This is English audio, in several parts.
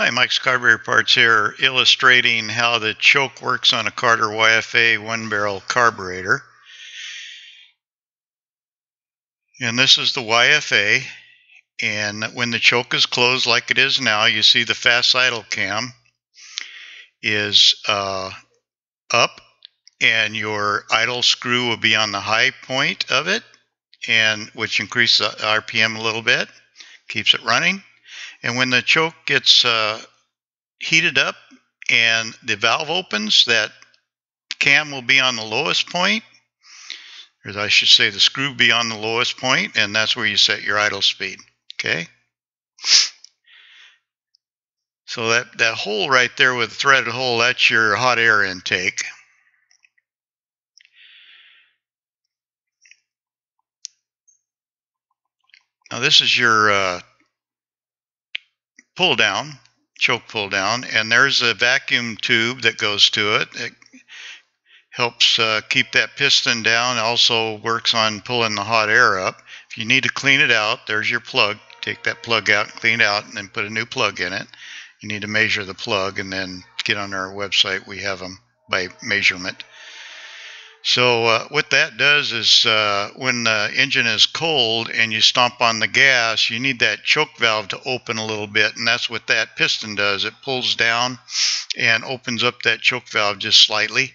Hi, Mike's Carburetor Parts here, illustrating how the choke works on a Carter YFA one-barrel carburetor. And this is the YFA, and when the choke is closed like it is now, you see the fast idle cam is up, and your idle screw will be on the high point of it, and which increases the RPM a little bit, keeps it running. And when the choke gets heated up and the valve opens, that cam will be on the lowest point, or I should say the screw be on the lowest point, and that's where you set your idle speed. Okay? So that hole right there with the threaded hole, that's your hot air intake. Now this is your pull down, choke pull down, and there's a vacuum tube that goes to it. It helps keep that piston down, also works on pulling the hot air up. If you need to clean it out, there's your plug. Take that plug out, clean it out, and then put a new plug in it. You need to measure the plug and then get on our website. We have them by measurement. So what that does is when the engine is cold and you stomp on the gas, you need that choke valve to open a little bit, and that's what that piston does. It pulls down and opens up that choke valve just slightly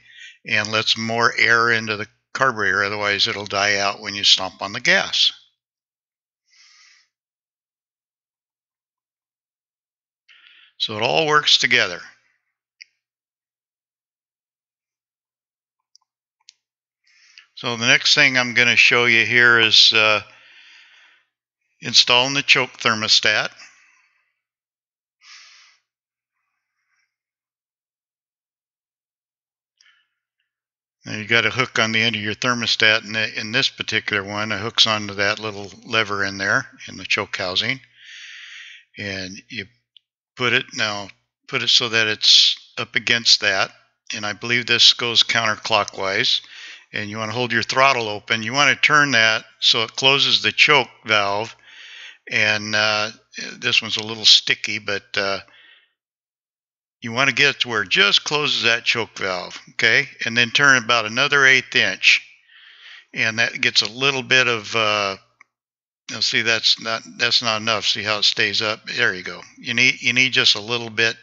and lets more air into the carburetor, otherwise it'll die out when you stomp on the gas. So it all works together. So the next thing I'm going to show you here is installing the choke thermostat. Now you got a hook on the end of your thermostat, and in this particular one, it hooks onto that little lever in there in the choke housing, and you put it so that it's up against that, and I believe this goes counterclockwise. And you want to hold your throttle open. You want to turn that so it closes the choke valve, and this one's a little sticky, but you want to get it to where it just closes that choke valve, okay? And then turn about another 1/8 inch, and that gets a little bit of you'll see that's not enough. See how it stays up? There you go. You need just a little bit.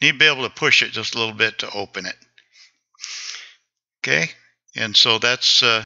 You need to be able to push it just a little bit to open it, okay? And so that's